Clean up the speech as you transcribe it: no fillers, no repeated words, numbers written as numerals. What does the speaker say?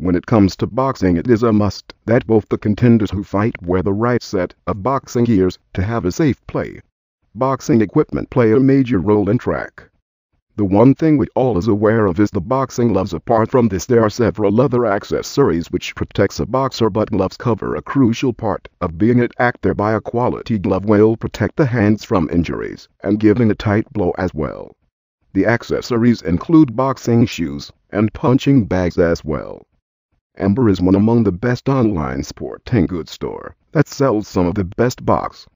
When it comes to boxing, it is a must that both the contenders who fight wear the right set of boxing gears to have a safe play. Boxing equipment play a major role in track. The one thing we all is aware of is the boxing gloves. Apart from this, there are several other accessories which protects a boxer, but gloves cover a crucial part of being an actor. By a quality glove will protect the hands from injuries and giving a tight blow as well. The accessories include boxing shoes and punching bags as well. Ember is one among the best online sporting goods store that sells some of the best box